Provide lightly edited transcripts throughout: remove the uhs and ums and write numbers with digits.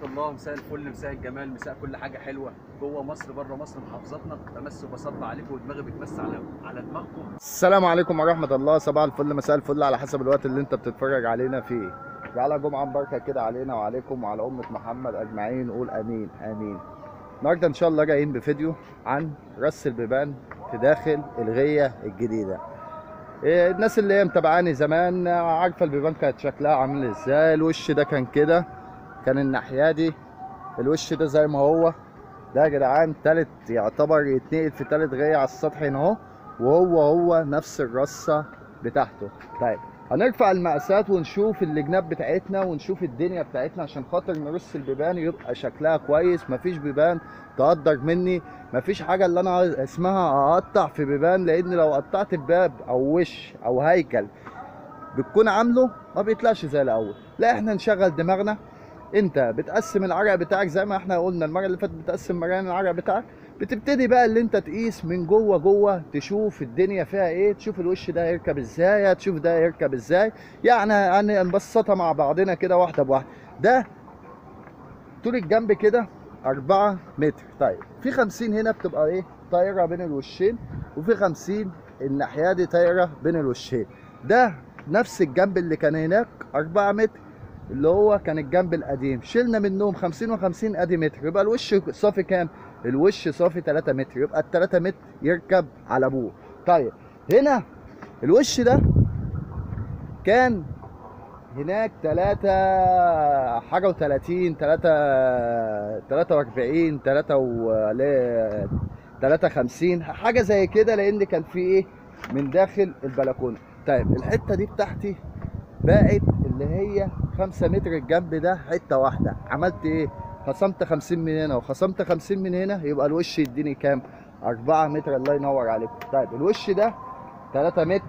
تبارك الله، مساء الفل، مساء الجمال، مساء كل حاجه حلوه جوه مصر بره مصر، محافظاتنا بمس وبصلي عليكم ودماغي بتمس على دماغكم. السلام عليكم ورحمه الله، صباح الفل مساء الفل على حسب الوقت اللي انت بتتفرج علينا فيه. وعلى جمعه مباركه كده علينا وعليكم وعلى امه محمد اجمعين، نقول امين امين. النهارده ان شاء الله جايين بفيديو عن رص البيبان في داخل الغيه الجديده. الناس اللي هي متابعاني زمان عارفه البيبان كانت شكلها عامل ازاي. الوش ده كان كده، كان الناحيه دي الوش ده زي ما هو ده يا جدعان، تالت يعتبر يتنقل في تالت غايه على السطح هنا اهو، وهو هو نفس الرصه بتاعته. طيب هنرفع المقاسات ونشوف الجناب بتاعتنا ونشوف الدنيا بتاعتنا عشان خاطر نرص البيبان يبقى شكلها كويس، مفيش بيبان تقدر مني، مفيش حاجه اللي انا اسمها اقطع في بيبان، لان لو قطعت باب او وش او هيكل بتكون عامله ما بيطلعش زي الاول. لا احنا نشغل دماغنا، انت بتقسم العرق بتاعك زي ما احنا قلنا المره اللي فاتت، بتقسم مريان العرق بتاعك، بتبتدي بقى اللي انت تقيس من جوه تشوف الدنيا فيها ايه، تشوف الوش ده هيركب ازاي، هتشوف ده هيركب ازاي، يعني نبسطها مع بعضنا كده واحده بواحده. ده طول الجنب كده 4 متر، طيب في 50 هنا بتبقى ايه طايره بين الوشين، وفي 50 الناحيه دي طايره بين الوشين. ده نفس الجنب اللي كان هناك 4 متر اللي هو كان الجنب القديم، شلنا منهم 50 و50 ادي متر، يبقى الوش صافي كام؟ الوش صافي 3 متر، يبقى ال 3 متر يركب على ابوه. طيب هنا الوش ده كان هناك 3 حاجه و30 43 53 حاجه زي كده، لان كان في ايه من داخل البلكونه. طيب الحته دي بتاعتي بقت اللي هي 5 متر، الجنب ده حته واحده، عملت ايه؟ خصمت 50 من هنا وخصمت 50 من هنا، يبقى الوش يديني كام؟ 4 متر، الله ينور عليكم. طيب الوش ده 3 متر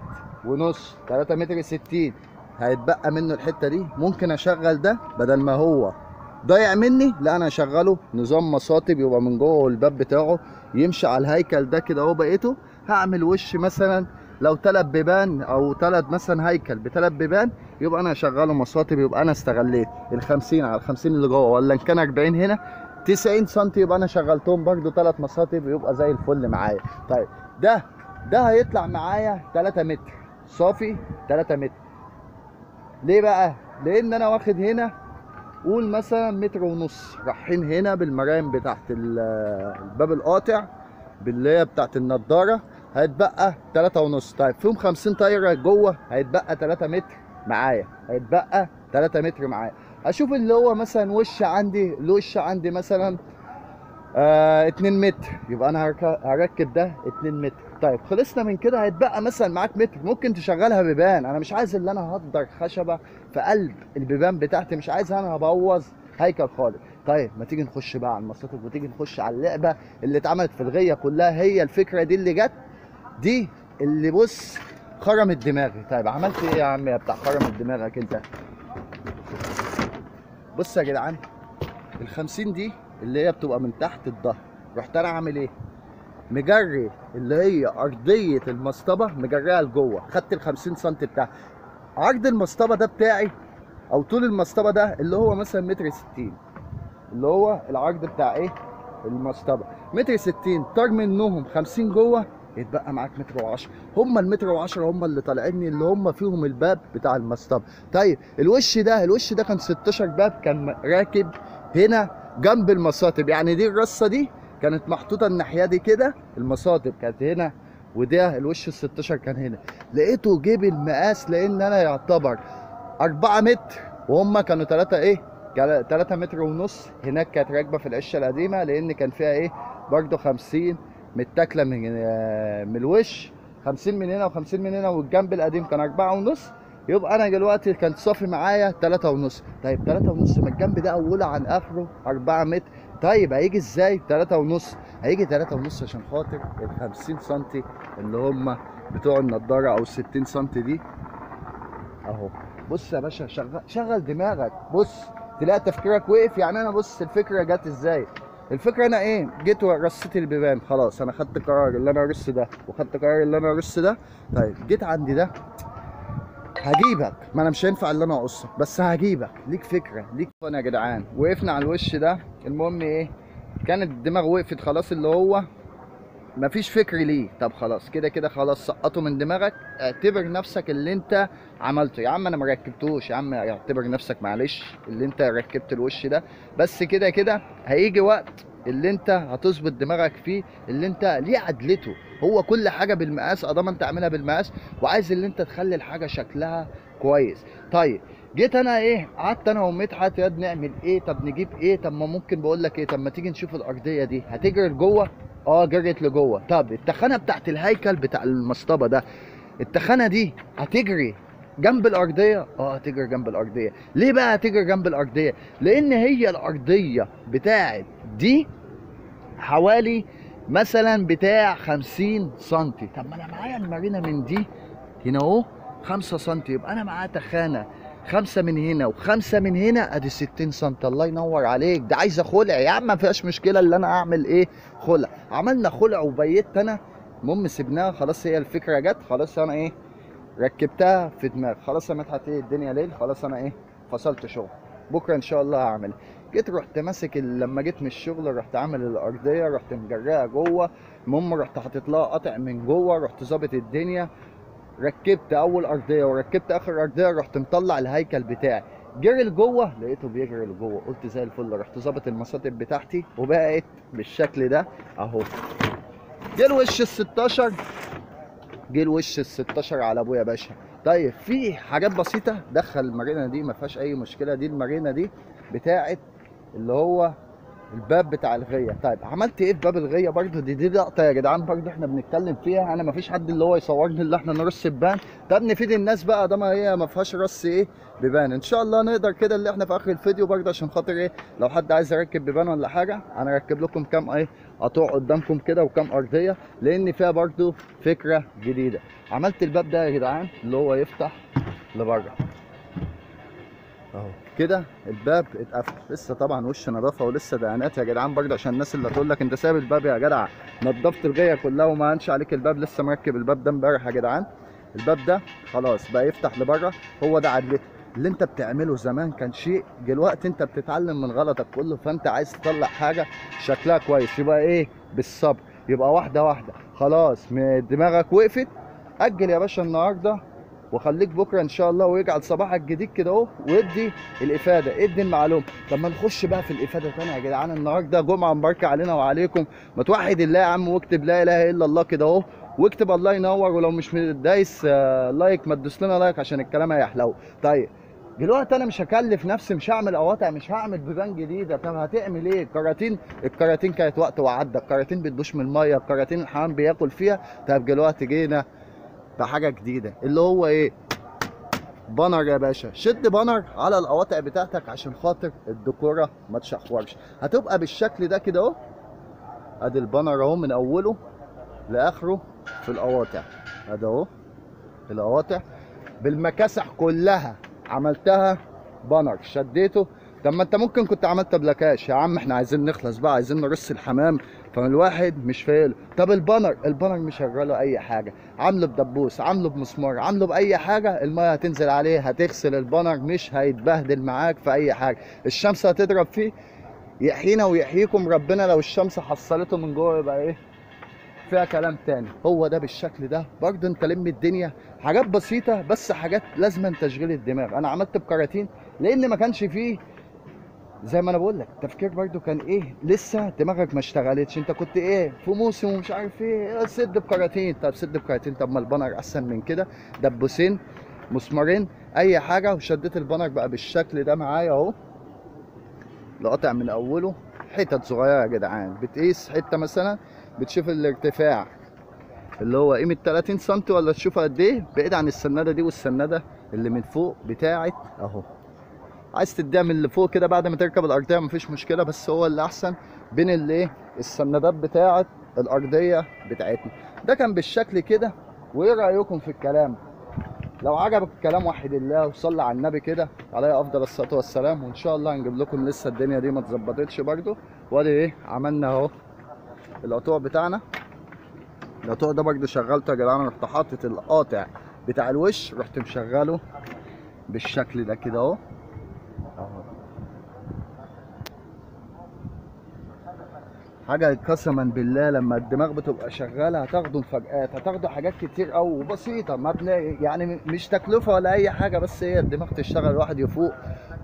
ونص، 3 متر 60، هيتبقى منه الحته دي، ممكن اشغل ده بدل ما هو ضايع مني، لا انا اشغله نظام مصاطب يبقى من جوه والباب بتاعه يمشي على الهيكل ده كده اهو. بقيته هعمل وش مثلا لو 3 بيبان او 3 مثلا هيكل ب3 بيبان، يبقى انا هشغله مصاطب، يبقى انا استغليت ال 50 على ال 50 اللي جوه، ولا ان كان 40 هنا 90 سم، يبقى انا شغلتهم برده 3 مصاطب، يبقى زي الفل معايا. طيب ده هيطلع معايا 3 متر صافي 3 متر. ليه بقى؟ لان انا واخد هنا قول مثلا متر ونص رايحين هنا بالمرايم بتاعت الباب القاطع باللي هي بتاعت النضاره، هيتبقى 3.5. طيب فيهم 50 طايره جوه، هيتبقى 3 متر معايا، هيتبقى 3 متر معايا. اشوف اللي هو مثلا وش عندي، الوش عندي مثلا 2 متر، يبقى انا هركب ده 2 متر. طيب خلصنا من كده، هيتبقى مثلا معاك متر ممكن تشغلها بيبان. انا مش عايز اللي انا هقدر خشبه في قلب البيبان بتاعتي، مش عايزها انا هبوظ هيكل خالص. طيب ما تيجي نخش بقى على المصاطب، وتيجي نخش على اللعبه اللي اتعملت في الغيه كلها، هي الفكره دي اللي جت، دي اللي بص خرمت دماغي. طيب عملت ايه يا عم يا بتاع خرمت دماغك انت؟ بص يا جدعان، ال 50 دي اللي هي بتبقى من تحت الظهر، رحت انا عامل ايه؟ مجري اللي هي ارضيه المصطبه، مجريها لجوه، خدت ال 50 سم بتاعي. عرض المصطبه ده بتاعي او طول المصطبه ده اللي هو مثلا متر 60، اللي هو العرض بتاع ايه؟ المصطبه متر 60، طار منهم 50 جوه، يتبقى معاك متر و10. هم المتر و10 هم اللي طالعيني اللي هم فيهم الباب بتاع المصطبه. طيب الوش ده كان 16 باب، كان راكب هنا جنب المصاطب، يعني دي الرصه دي كانت محطوطه الناحيه دي كده، المصاطب كانت هنا، وده الوش ال 16 كان هنا. لقيته جيب المقاس، لان انا يعتبر 4 متر وهم كانوا 3 ايه؟ 3 متر ونص. هناك كانت راكبه في القشه القديمه، لان كان فيها ايه؟ برده 50 متاكله من الوش، 50 من هنا و50 من هنا، والجنب القديم كان 4.5، يبقى انا دلوقتي كان صافي معايا 3.5. طيب 3.5 ما الجنب ده اوله عن اخره 4 متر، طيب هيجي ازاي 3.5؟ هيجي 3.5 عشان خاطر ال 50 سم اللي هم بتوع النضاره او 60 سم دي اهو. بص يا باشا، شغل دماغك، بص تلاقي تفكيرك وقف. يعني انا بص الفكره جت ازاي؟ الفكره انا ايه؟ جيت ورصيت البيبان، خلاص انا خدت قرار اللي انا ارص ده، وخدت قرار اللي انا ارص ده. طيب جيت عندي ده هجيبك، ما انا مش هينفع اللي انا اقصك، بس هجيبك. ليك فكره، ليك فن يا جدعان. وقفنا على الوش ده، المهم ايه، كانت الدماغ وقفت خلاص، اللي هو مفيش فكر ليه. طب خلاص كده كده خلاص، سقطه من دماغك، اعتبر نفسك اللي انت عملته. يا عم انا ما ركبتوش، يا عم اعتبر نفسك معلش اللي انت ركبت الوش ده، بس كده كده هيجي وقت اللي انت هتظبط دماغك فيه، اللي انت ليه عدلته. هو كل حاجه بالمقاس، اضمن انت تعملها بالمقاس، وعايز اللي انت تخلي الحاجه شكلها كويس. طيب جيت انا ايه، قعدت انا ومدحت ياد نعمل ايه، طب نجيب ايه، طب ما ممكن بقول لك ايه، طب ما تيجي نشوف الارضيه دي هتجري لجوه. اه جريت لجوه. طب التخانه بتاعت الهيكل بتاع المصطبه ده، التخانه دي هتجري جنب الارضيه. اه هتجري جنب الارضيه. ليه بقى هتجري جنب الارضيه؟ لان هي الارضيه بتاعت دي حوالي مثلا بتاع 50 سم. طب ما انا معايا المارينه من دي هنا اهو 5 سم، يبقى انا معايا تخانه 5 من هنا و5 من هنا، ادي 60 سم. الله ينور عليك، ده عايزه خلع. يا عم ما فيهاش مشكله اللي انا اعمل ايه، خلع. عملنا خلع وبيت انا، المهم سيبناها خلاص، هي الفكره جت خلاص، انا ايه ركبتها في دماغ خلاص، يا مدحت ايه الدنيا ليل، خلاص انا ايه فصلت شغل، بكره ان شاء الله هعمل. جيت رحت ماسك لما جيت من الشغل، رحت عامل الارضيه، رحت مجريها جوه، المهم رحت حاطط لها قطع من جوه، رحت ظابط الدنيا، ركبت اول ارضيه وركبت اخر ارضيه، رحت مطلع الهيكل بتاعي جري لجوه، لقيته بيجري لجوه، قلت زي الفل. رحت ظابط المساطب بتاعتي وبقت بالشكل ده اهو. جه الوش ال 16، جه الوش ال 16 على ابويا باشا. طيب في حاجات بسيطه، دخل المارينه دي ما فيهاش اي مشكله، دي المارينه دي بتاعت اللي هو الباب بتاع الغيه. طيب عملت ايه في باب الغيه برده؟ دي لقطه يا جدعان برده احنا بنتكلم فيها، انا ما فيش حد اللي هو يصورني اللي احنا نرص ببان. طب نفيد الناس بقى، ده ما هي ما فيهاش رص ايه ببان، ان شاء الله نقدر كده اللي احنا في اخر الفيديو برده، عشان خاطر ايه لو حد عايز يركب ببان ولا حاجه، انا اركب لكم كام ايه قطوع قدامكم كده وكام ارضيه، لان فيها برده فكره جديده. عملت الباب ده يا جدعان اللي هو يفتح لبره اهو كده، الباب اتقفل. لسه طبعا وش نظافه ولسه دهانات يا جدعان برده، عشان الناس اللي هتقول لك انت سايب الباب يا جدع، نضفت الغيه كلها وما هنش عليك الباب، لسه مركب الباب ده امبارح يا جدعان. الباب ده خلاص بقى يفتح لبره، هو ده عدلته. اللي انت بتعمله زمان كان شيء، دلوقتي انت بتتعلم من غلطك كله، فانت عايز تطلع حاجه شكلها كويس، يبقى ايه بالصبر، يبقى واحده واحده. خلاص دماغك وقفت، اجل يا باشا النهارده وخليك بكره ان شاء الله، ويجعل صباحك جديد كده اهو، وادي الافاده، ادي المعلومه. طب ما نخش بقى في الافاده ثانيه يا جدعان، النهارده جمعه مباركه علينا وعليكم. ما توحد الله يا عم، واكتب لا اله الا الله كده اهو، واكتب الله ينور، ولو مش دايس لايك ما تدوس لنا لايك عشان الكلام هيحلو. طيب دلوقتي انا مش هكلف نفسي، مش هعمل قواطع، مش هعمل بيبان جديده. طب هتعمل ايه؟ الكراتين، الكراتين كانت وقت وعدى، الكراتين بتدوش من الميه، الكراتين الحمام بياكل فيها. طب دلوقتي جينا حاجه جديده اللي هو ايه، بانر يا باشا. شد بانر على القواطع بتاعتك عشان خاطر الديكوره ما تشحورش، هتبقى بالشكل ده كده اهو. ادي البانر اهو من اوله لاخره في القواطع، ادي اهو القواطع بالمكاسح كلها عملتها بانر، شديته. طب ما انت ممكن كنت عملت بلاكاش يا عم، احنا عايزين نخلص بقى، عايزين نرص الحمام، فالواحد مش فايله. طب البانر، البانر مش هيجراله اي حاجه، عامله بدبوس، عامله بمسمار، عامله باي حاجه، الميه هتنزل عليه هتغسل البانر، مش هيتبهدل معاك في اي حاجه، الشمس هتضرب فيه، يحيينا ويحييكم ربنا لو الشمس حصلته من جوه يبقى ايه فيها كلام تاني. هو ده بالشكل ده برضه، انت لم الدنيا حاجات بسيطه، بس حاجات لازم تشغيل الدماغ. انا عملت بكراتين لان ما كانش فيه، زي ما انا بقول لك التفكير برده كان ايه، لسه دماغك ما اشتغلتش، انت كنت ايه في موسم ومش عارف ايه، سد بكراتين. طب سد بكراتين، طب ما البانر احسن من كده، دبوسين مسمارين اي حاجه، وشديت البانر بقى بالشكل ده معايا اهو، لقطع من اوله حتت صغيره يا جدعان، بتقيس حته مثلا، بتشوف الارتفاع اللي هو قيمه 30 سم ولا تشوفها قد ايه، بعيد عن السناده دي والسناده اللي من فوق بتاعت اهو. عايز تديها من اللي فوق كده بعد ما تركب الارضيه مفيش مشكله، بس هو اللي احسن بين الايه السندات بتاعه الارضيه بتاعتنا. ده كان بالشكل كده، وايه رايكم في الكلام؟ لو عجبك الكلام وحد الله وصلى على النبي كده عليه افضل الصلاه والسلام، وان شاء الله هنجيب لكم لسه الدنيا دي ما اتظبطتش برده. وادي ايه عملنا اهو القطوع بتاعنا، القطوع ده برده شغلته يا جدعان، رحت حاطط القاطع بتاع الوش، رحت مشغله بالشكل ده كده اهو. حاجه قسما بالله لما الدماغ بتبقى شغاله هتاخده مفاجآت، هتاخده حاجات كتير قوي وبسيطه، ما يعني مش تكلفه ولا اي حاجه، بس هي الدماغ تشتغل الواحد يفوق،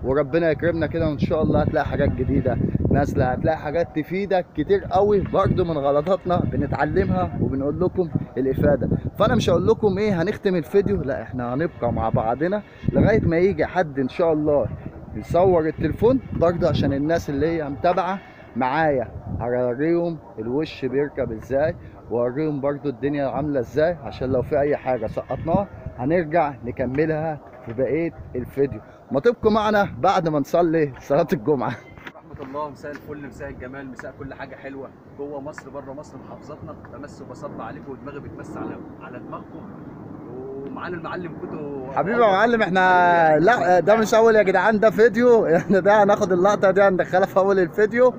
وربنا يكرمنا كده وان شاء الله هتلاقي حاجات جديده نازله، هتلاقي حاجات تفيدك كتير قوي برده من غلطاتنا بنتعلمها وبنقول لكم الافاده. فانا مش هقول لكم ايه هنختم الفيديو، لا احنا هنبقى مع بعضنا لغايه ما يجي حد ان شاء الله يصور التليفون برده، عشان الناس اللي هي متابعه معايا هوريهم الوش بيركب ازاي، وهوريهم برضو الدنيا عامله ازاي، عشان لو في اي حاجه سقطناها هنرجع نكملها في بقيه الفيديو. ما تبقوا معنا بعد ما نصلي صلاه الجمعه. رحمه الله، مساء الفل، مساء الجمال، مساء كل حاجه حلوه جوه مصر بره مصر محافظاتنا. بمس وبصلي عليكم ودماغي بتمسى على دماغكم. ومعانا المعلم كوتو حبيبي يا معلم. احنا لا ده مش اول يا جدعان، ده فيديو احنا ده هناخد اللقطه دي هندخلها في اول الفيديو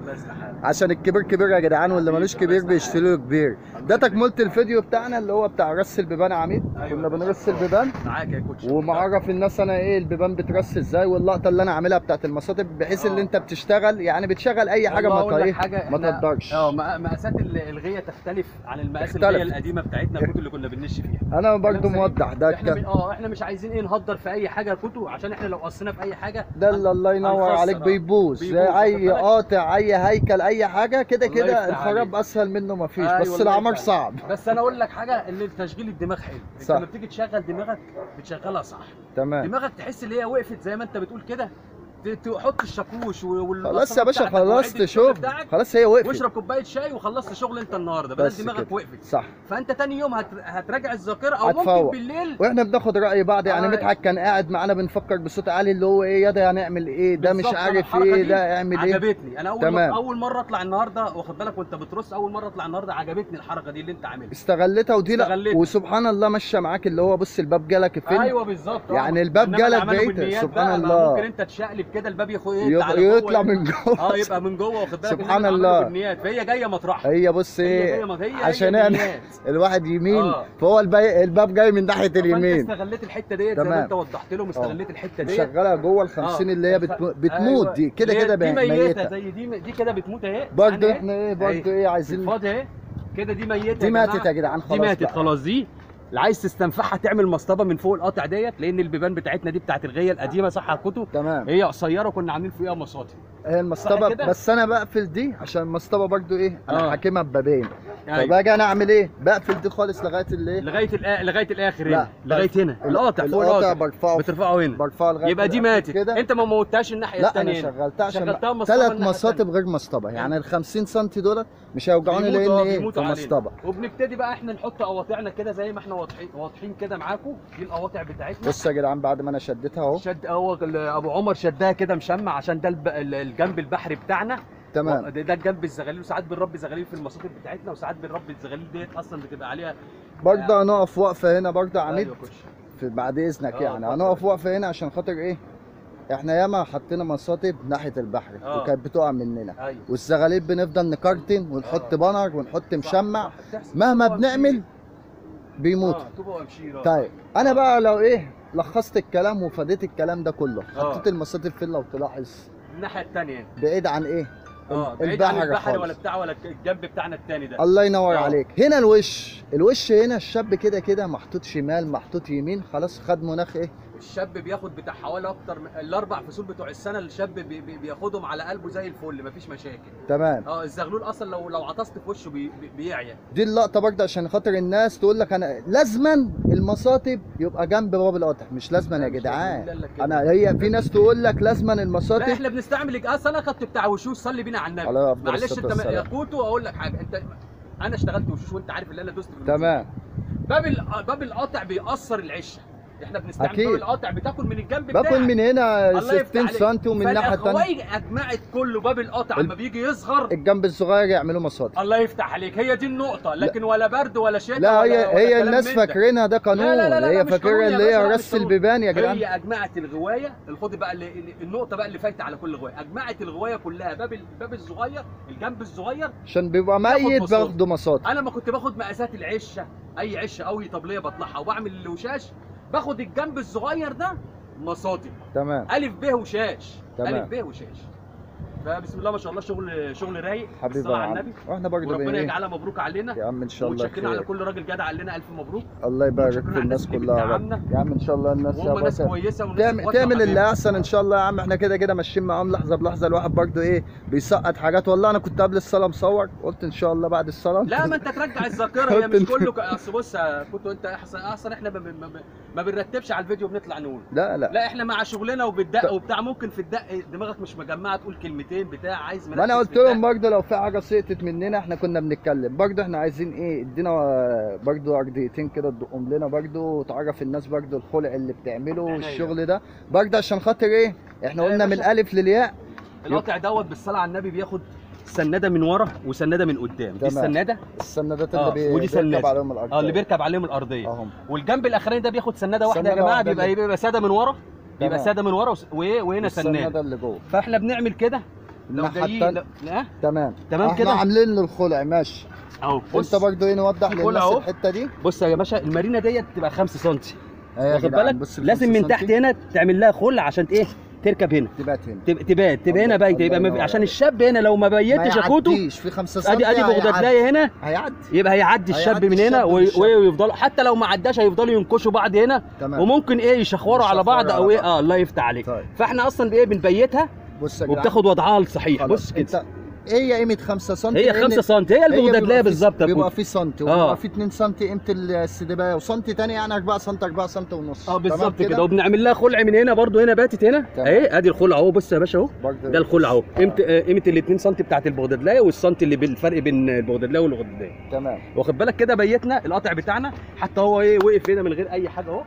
عشان الكبير كبير يا جدعان، واللي مالوش كبير بيشتروا له كبير. ده تكمله الفيديو بتاعنا اللي هو بتاع رص البيبان. عميد كنا بنرص البيبان معاك يا كوتش، ومعرف الناس انا ايه البيبان بترص ازاي، واللقطه اللي انا عاملها بتاعت المصاطب، بحيث ان انت بتشتغل يعني بتشغل اي حاجه ما تقدرش. مقاسات الغيه تختلف عن المقاس الغيه القديمه بتاعتنا كوتو اللي كنا بننشي فيها. انا برده موضح ده احنا مش عايزين ايه نهدر في اي حاجه يا كوتو، عشان احنا لو قصينا في اي حاجه ده الله ينور عليك بيبوظ، اي قاطع اي هيكل اي حاجه كده كده الخراب اسهل منه ما فيش. بس العمار صعب. بس انا اقول لك حاجه، ان تشغيل الدماغ حلو، انت لما بتيجي تشغل دماغك بتشغلها صح تمام، دماغك تحس ان هي وقفت زي ما انت بتقول كده، تحط الشاكوش خلاص يا باشا، خلصت شغل خلاص هي وقفت، واشرب كوبايه شاي وخلصت شغل انت النهارده، بس دماغك وقفت صح. فانت تاني يوم هتراجع الذاكره او ممكن بالليل. واحنا بناخد راي بعض يعني مدحت كان قاعد معانا بنفكر بصوت عالي اللي هو ايه يا ده هنعمل ايه، ده مش عارف ايه، ده اعمل ايه. عجبتني انا اول مره اطلع النهارده، واخد بالك وانت بترص، اول مره اطلع النهارده عجبتني الحركه دي اللي انت عاملها، استغلتها ودي لا، وسبحان الله ماشيه معاك اللي هو بص الباب جالك فين. ايوه بالظبط، يعني الباب جالك بعيد سبحان الله، ممكن انت تشقلب كده الباب يطلع من جوه يبقى من جوه، واخد بالك سبحان الله بالنيات. فهي جايه مطرحها، هي بص ايه عشان الواحد يمين فهو الباب جاي من ناحيه اليمين. انت استغليت الحته ديت زي ما انت وضحت لهم، استغليت الحته ديت شغاله جوه ال 50 اللي هي بتموت دي كده كده ميته، زي دي كده بتموت اهي برده. احنا ايه برده ايه عايزين فاضي اهي كده، دي ميته دي ماتت يا جدعان، خلاص دي ماتت خلاص، دي اللي عايز تستنفعها تعمل مصطبه من فوق القاطع ديت، لان البيبان بتاعتنا دي بتاعت الغيه القديمه صح يا كوتو تمام، هي قصيره كنا عاملين فيها مصاطب هي المصطبه، بس انا بقفل دي عشان المصطبه برده ايه انا حاكمها ببابين. طب اجي انا اعمل ايه؟ بقفل دي خالص لغايه الايه لغايه الاخر هنا لغايه هنا القاطع فوق القاطع برفعه هنا برفعه لغايه يبقى دي ماتت كده. انت ما موتهاش الناحيه الثانيه؟ لا انا شغلتها عشان 3 مصاطب غير مصطبه، يعني ال 50 سم دولت مش هيوجعوني لان ايه مصطبه. وبنبتدي بقى احنا نحط قواطعنا كده زي ما احنا واضحين كده معاكم، دي القواطع بتاعتنا. بص يا جدعان بعد ما انا شدتها اهو، شد هو ابو عمر شدها كده مشمع عشان ده الجنب البحري بتاعنا تمام، ده الجنب الزغاليل، وساعات بنربي زغاليل في المصاطب بتاعتنا، وساعات بنربي الزغاليل ديت اصلا بتبقى عليها برضه. هنقف وقفه هنا برضه يا عميد بعد اذنك، يعني هنقف وقفه هنا عشان خاطر ايه احنا ياما حطينا مصاطب ناحيه البحر وكانت بتقع مننا والزغاليل بنفضل نكرتن ونحط بنر ونحط مشمع مهما بنعمل بيموت. طيب انا بقى لو ايه لخصت الكلام وفاديت الكلام ده كله، حطيت المصاطب فين لو تلاحظ الناحيه الثانيه بعيد عن ايه بعيد عن البحر ولا بتاع ولا الجنب بتاعنا الثاني ده. الله ينور عليك. هنا الوش هنا الشاب كده كده محطوط شمال محطوط يمين، خلاص خد مناخ ايه الشاب بياخد بتاع حوالي اكتر الاربع فصول بتوع السنه، الشاب بياخدهم على قلبه زي الفل مفيش مشاكل تمام. الزغلول اصلا لو عطست في وشه بيعيا. دي اللقطه برده عشان خاطر الناس تقول لك انا لازما المصاطب يبقى جنب باب القطع، مش لازما يا جدعان، انا هي في ناس تقول لك لازما المصاطب، لا احنا بنستعمل انا خدت بتاع وشوش صلي بينا على النبي. معلش انت يا كوتو اقول لك حاجه، انت انا اشتغلت وشوش وانت عارف اللي انا دوست في تمام. باب القطع بيأثر العشه، احنا بنستعمل باب القاطع بتاكل من الجنب بتاعك، باكل من هنا 60 سم ومن الناحيه الثانيه، فالاخويا اجمعت كله باب القاطع لما بيجي يصغر الجنب الصغير يعملوا مصاطب. الله يفتح عليك، هي دي النقطه، لكن ولا برد ولا شتاء. لا هي الناس فاكرينها ده قانون، هي فاكره اللي هي رص البيبان يا جدعان. هي اجمعت الغوايه، خد بقى النقطه بقى اللي فايته على كل غوايه، اجمعت الغوايه كلها باب الصغير الجنب الصغير عشان بيبقى ميت باخده مصاطب. انا ما كنت باخد مقاسات العشه اي عشه قوي طبليه بطلعها وبعمل الوشاش باخد الجنب الصغير ده مصادي. تمام. الف ب وشاش. تمام. الف ب وشاش. فبسم الله ما شاء الله شغل رايق. حبيبي الصلاه على النبي. واحنا برضه ربنا يجعلها مبروك علينا يا عم ان شاء الله. وشكرنا على كل راجل جدع قال لنا الف مبروك. الله يبارك في الناس كلها يا عم ان شاء الله. الناس ناس كويسه وناس تعمل اللي احسن ان شاء الله يا عم. احنا كده كده ماشيين معاهم لحظه بلحظه. الواحد برضه ايه بيسقط حاجات. والله انا كنت قبل الصلاه مصور قلت ان شاء الله بعد الصلاه. لا ما انت ترجع الذاكره هي مش كله. اصل بص كنت انت احسن. احنا ما بنرتبش على الفيديو بنطلع نقول لا احنا مع شغلنا وبالدق وبتاع. ممكن في الدق دماغك مش مجمعه كلمتين بتاع عايز. ما انا قلت لهم برضه لو في حاجه سقطت مننا احنا كنا بنتكلم برضه. احنا عايزين ايه ادينا برضه عرضيتين كده تدقهم لنا برضه وتعرف الناس برضه الخلق اللي بتعمله والشغل ده برضه عشان خاطر ايه احنا قلنا من الالف للياء. القطع دوت بالصلاه على النبي بياخد سناده من ورا وسناده من قدام. دي السنادات اللي بيركب عليهم الارضيه. اللي بيركب عليهم الارضيه والجنب الاخراني ده بياخد سناده واحده يا جماعه. بيبقى ساده من ورا. يبقى ساده من ورا وهنا سناده اللي جوه. فاحنا بنعمل كده لو جايين. تمام كده عاملين له الخلع ماشي اهو. انت برضه ايه نوضح للناس الحته دي. بص يا باشا المارينه ديت بتبقى 5 سم واخد بالك. لازم من تحت هنا تعمل لها خلع عشان ايه تركب هنا تبات هنا بايته. يبقى عشان الشاب هنا لو ما بيتش اكوته في 5 سم ادي بغداديه هنا هيعدي. يبقى هيعدي الشاب من هنا ويفضلوا حتى لو ما عداش هيفضلوا ينكشوا بعض هنا. وممكن ايه يشخوروا على بعض او ايه. الله يفتح عليك. طيب. فاحنا اصلا بايه بنبيتها وبتاخد وضعها الصحيح. بص كده هي قيمه 5 سم. هي 5 سم هي البغداديه بالظبط. بيبقى في سم وبيبقى في 2 سم قيمه السدبايه وسم ثاني يعني 4 سم 4 سم ونص. بالظبط كده. وبنعمل لها خلع من هنا برضو. هنا باتت هنا اهي ادي الخلع اهو. بص يا باشا اهو ده الخلع اهو. قيمه ال 2 سم بتاعت البغداديه والسم اللي بالفرق بين البغداديه والغداديه. تمام واخد بالك كده. بيتنا القطع بتاعنا حتى هو ايه وقف هنا من غير اي حاجه اهو.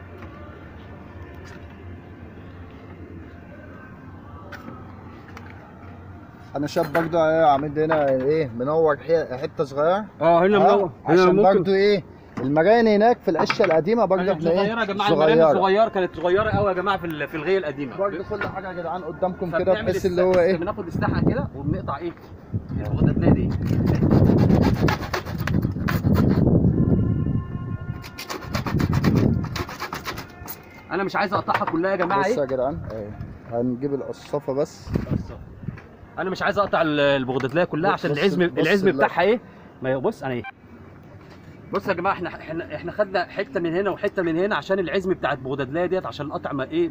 انا شاب برضو عامل هنا ايه منور حته صغيره. هنا منور عشان برضو ايه المراين هناك في القشه القديمه برضو احنا صغيره يا جماعه. المراين صغيره كانت صغيره قوي يا جماعه في الغيه القديمه. برضو كل حاجه يا جدعان قدامكم كده بحيث اللي هو ايه بناخد الساحه كده وبنقطع ايه البغداديه دي. انا مش عايز اقطعها كلها يا جماعه. بصوا يا جدعان هنجيب القصافه بس. انا مش عايز اقطع البغداديه كلها عشان العزم بتاعها ايه. ما بص انا ايه بص يا جماعه احنا خدنا حته من هنا وحته من هنا عشان العزم بتاع البغداديه ديت عشان القطع ما ايه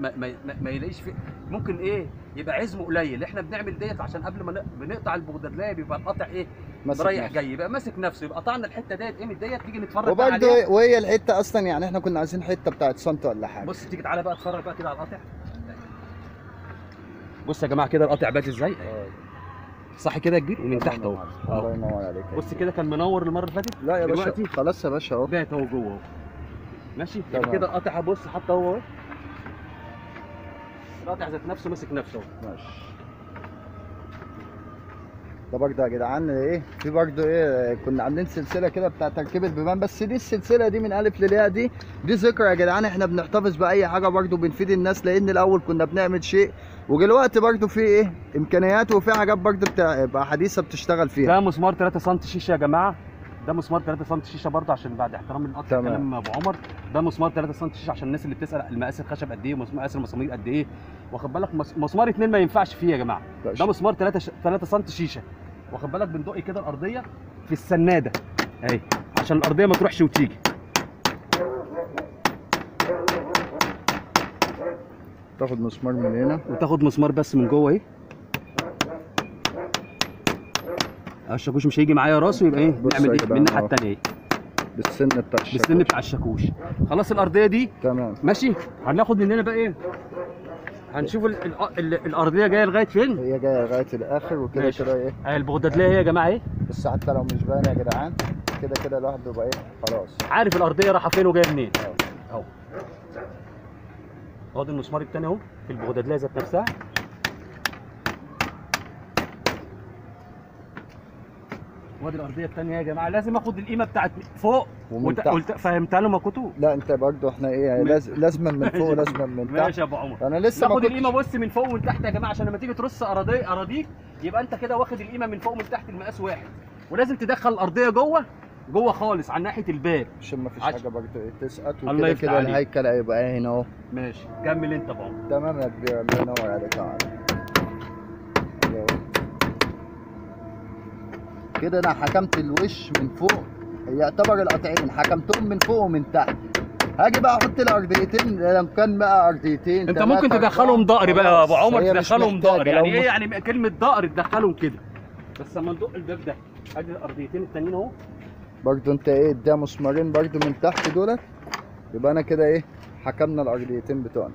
ما يلاقيش فيه ممكن ايه يبقى عزم قليل. احنا بنعمل ديت عشان قبل ما بنقطع البغداديه بيبقى القطع ايه رايح جاي يبقى ماسك نفسه. يبقى قطعنا الحته ديت قيمه ديت تيجي نتفرج بقى عليها. وهي الحته اصلا يعني احنا كنا عايزين حته بتاعت سنت ولا حاجه. بص تيجي تعالى بقى اتفرج بقى كده على القطع. بص يا جماعه كده القطع بات ازاي. صح كده كبير ومن تحت اهو. الله ينور عليك. بص كده كان منور المره اللي فاتت. لا يا باشا خلاص يا باشا اهو بات اهو جوه اهو ماشي. يبقى كده القطع بص حتى هو اهو القطع ذات نفسه ماسك نفسه اهو ماشي. ده برضه يا جدعان ايه في برضه ايه كنا عاملين سلسله كده بتاع تركيب البيبان. بس دي السلسله دي من الف للياء دي ذكرى يا جدعان. احنا بنحتفظ باي حاجه برضه بنفيد الناس لان الاول كنا بنعمل شيء ودلوقتي برضه في ايه امكانيات وفي حاجات برضه بتبقى حديثه بتشتغل فيها. ده مسمار 3 سم شيشه يا جماعه. ده مسمار 3 سم شيشه برضه عشان بعد احترام القطع كلام ابو عمر. ده مسمار 3 سم شيشه عشان الناس اللي بتسال المقاس الخشب قد ايه ومقاس المسامير قد ايه واخد بالك. مسمار 2 ما ينفعش فيه يا جماعه. ده مسمار 3 سم شيشه واخد بالك. بندق كده الارضيه في السناده اهي عشان الارضيه ما تروحش وتيجي. تاخد مسمار من هنا وتاخد مسمار بس من جوه اهي الشاكوش مش هيجي معايا راسه. يبقى ايه نعمل ايه من الناحيه الثانيه بالسن بتاع الشاكوش. خلاص الارضيه دي تمام ماشي. هناخد من هنا بقى ايه هنشوف الارضيه جايه لغايه فين. هي جايه لغايه الاخر وكده كده ايه اهي البغداديه اهي يا جماعه ايه. بس حتى لو مش باينه يا جدعان كده كده الواحد بيبقى ايه خلاص عارف الارضيه رايحه فين وجايه منين اهو. اهو ده المسمار الثاني اهو في البغداديه ذات نفسها. وادي الارضيه الثانيه يا جماعه. لازم اخد القيمه بتاعت فوق فهمتها لهم يا كوتو. لا انت برضه احنا ايه لازم من فوق لازم من تحت. ماشي يا ابو عمر انا لسه باخد القيمه بص من فوق ومن تحت يا جماعه عشان لما تيجي ترص اراضيك يبقى انت كده واخد القيمه من فوق ومن تحت المقاس واحد. ولازم تدخل الارضيه جوه جوه خالص على ناحيه الباب عشان ما فيش حاجه بقى تسقط وكده كده الهيكل هيبقى هنا اهو. ماشي كمل انت بقى. تمام يا كبير الله ينور عليك يا عم. كده انا حكمت الوش من فوق، يعتبر القطعين حكمتهم من فوق ومن تحت. هاجي بقى احط الارضيتين لو كان بقى ارضيتين. انت ممكن تدخلهم ضقر بقى يا ابو عمر، تدخلهم ضقر يعني ايه؟ يعني كلمه ضقر تدخلهم كده بس لما ندق الباب ده. ادي الارضيتين التانيين اهو برضو. انت ايه ده مسمارين برضو من تحت دولت، يبقى انا كده ايه حكمنا الارضيتين بتوعنا.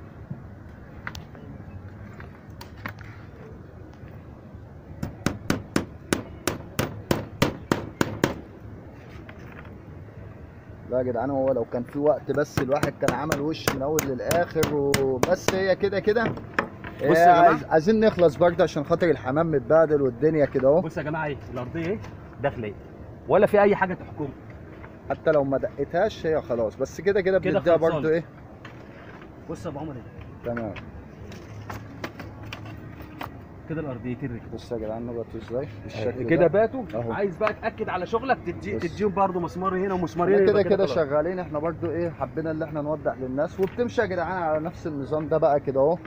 لا يا جدعان هو لو كان في وقت بس الواحد كان عمل وش من اول للاخر وبس. هي كده كده بص يا جماعه عايزين نخلص برضه عشان خاطر الحمام متبهدل والدنيا كده اهو. بص يا جماعه ايه الارضيه ايه داخله ايه ولا في اي حاجه تحكمك، حتى لو ما دقتهاش هي خلاص. بس كده كده بنديها برضه ايه. بص يا ابو عمر ايه تمام كده الارضيتين رجعوا. بص يا جدعان باتوا ازاي بالشكل كده باتوا. عايز بقى تاكد على شغلك تديهم برده مسمار هنا ومسمارين كده كده شغالين. احنا برده ايه حبينا اللي احنا نوضح للناس، وبتمشي يا جدعان على نفس النظام ده بقى كده اهو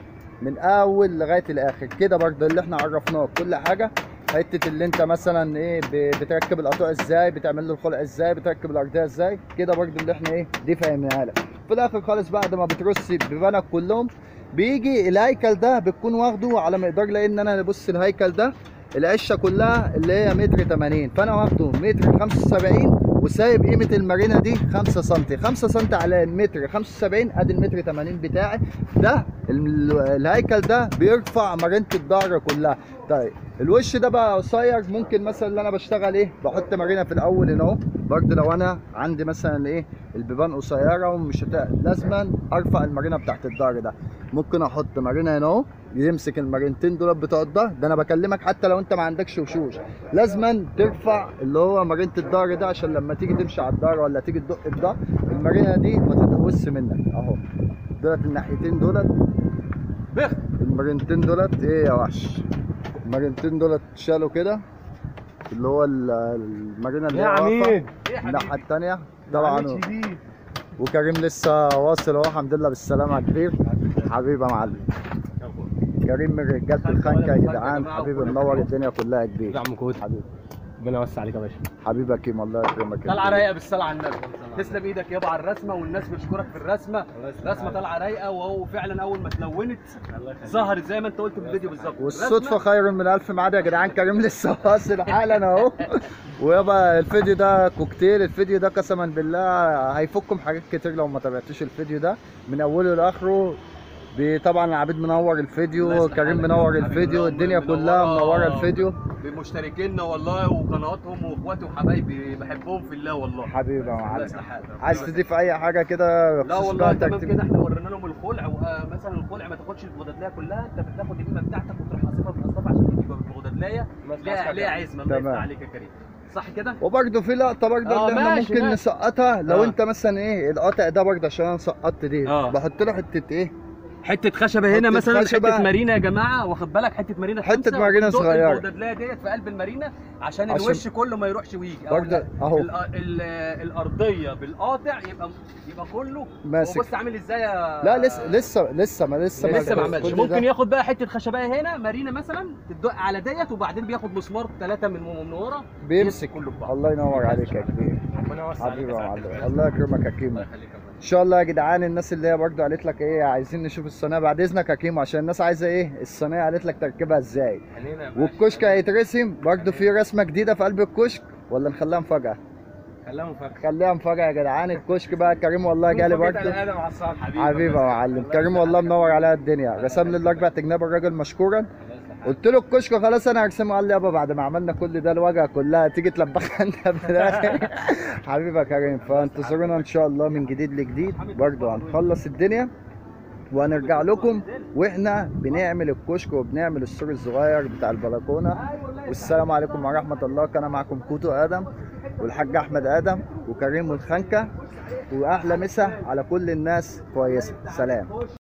من اول لغايه الاخر كده برده اللي احنا عرفناه كل حاجه. حته اللي انت مثلا ايه بتركب القطوع ازاي، بتعمل له الخلع ازاي، بتركب الارضيه ازاي كده برده اللي احنا ايه دي فاهمينها لك. في الاخر خالص بعد ما بترص بيبانك كلهم بيجي الهيكل ده بتكون واخده على مقدار، لان انا بص الهيكل ده القشه كلها اللي هي متر 80، فانا واخده متر 75 وسايب قيمه المارينه دي 5 سم، 5 سم على المتر 75 ادي المتر 80 بتاعي ده. الهيكل ده بيرفع مارينه الظهر كلها. طيب الوش ده بقى قصير، ممكن مثلا اللي انا بشتغل ايه بحط مارينه في الاول هنا اهو برده. لو انا عندي مثلا ايه البيبان قصيره ومش لازما ارفع المارينه بتاعت الظهر ده، ممكن احط مارينه هنا اهو يمسك المارينتين دول بتوع الظهر ده. انا بكلمك حتى لو انت ما عندكش وشوش لازما ترفع اللي هو مارينه الظهر ده، عشان لما تيجي تمشي على الظهر ولا تيجي تدق بده المارينه دي ما تتقوس منك اهو. دولت الناحيتين دولت بخ المارينتين دولت ايه يا وحش، المارينتين دولت شالوا كده اللي هو المارينه اللي هي الناحيه الثانيه طبعا. وكريم لسه واصل اهو الحمد لله بالسلامه يا كبير حبيبي يا معلم. كريم من رجاله الخنكه يا جدعان حبيبي منور الدنيا كلها يا كبير. يا عم كوتو حبيبي ربنا يوسع عليك يا باشا. حبيبي يا كريم الله يكرمك. طالعه رايقه بالصلاه على النبي. تسلم ايدك يابا على الرسمه، والناس بتشكرك في الرسمه. رسمه طالعه رايقه، وهو فعلا اول ما اتلونت ظهرت زي ما انت قلت في الفيديو بالظبط. والصدفه خير من الف ميعاد يا جدعان. كريم لسه واصل حالا اهو. ويابا الفيديو ده كوكتيل، الفيديو ده قسما بالله هيفكم حاجات كتير لو ما تابعتوش الفيديو ده من اوله لاخره. طبعا عبيد منور الفيديو، كريم منور الفيديو، الدنيا كلها منوره الفيديو بمشتركينا والله وقنواتهم واخواتي وحبايبي بحبهم في الله والله. حبيبي يا معلم عايز تضيف اي حاجه كده؟ لا والله تمام كده. احنا ورينا لهم الخلع، ومثلا الخلع ما تاخدش البغدادليه كلها، انت بتاخد القيمه بتاعتك وتروح قاصفها بالقصافه عشان تجيبها بالبغدادليه ليها عزمه. الله يفتح عليك يا كريم صح كده. وبرده في لقطه برده اللي احنا ممكن نسقطها لو انت مثلا ايه القطع ده برده عشان انا سقطت دي بحط له حته ايه حته خشبه هنا مثلا، حته مارينا يا جماعه واخد بالك، حته مارينا حته مارينا صغيره البودليه ديت في قلب المارينا عشان الوش كله ما يروحش ويجي اهو. الارضيه بالقاطع يبقى كله ماسك. هو بص عامل ازاي يا لا لسه ما عملش. ممكن ياخد بقى حته خشبه هنا مارينا مثلا تدق على ديت، وبعدين بياخد مسمار 3 من ورا بيمسك كله ببعض. الله ينور عليك يا كبير ربنا يوسع عليك يا معلم. الله يكرمك يا كريم ان شاء الله. يا جدعان الناس اللي هي برده قالت لك ايه عايزين نشوف الصينيه بعد اذنك يا كيمو، عشان الناس عايزه ايه الصينيه قالت لك تركبها ازاي، والكشك هيترسم برده في رسمه جديده في قلب الكشك ولا نخليها مفاجاه؟ خليها مفاجاه، خليها مفاجاه يا جدعان. الكشك بقى كريم والله جالي برده حبيبي يا معلم. كريم والله منور عليها الدنيا، رسم لي ال4 جنيه الراجل مشكورا. قلت له الكشك خلاص انا هرسمه، قال لي يابا بعد ما عملنا كل ده الواجهه كلها تيجي تلبخها انت حبيبي يا كريم. فانتظرونا ان شاء الله من جديد لجديد برضه هنخلص الدنيا وهنرجع لكم واحنا بنعمل الكشك وبنعمل السور الصغير بتاع البلكونه. والسلام عليكم ورحمه الله. كان معكم كوتو ادم والحاج احمد ادم وكريم والخنكه، واحلى مسا على كل الناس كويسه. سلام.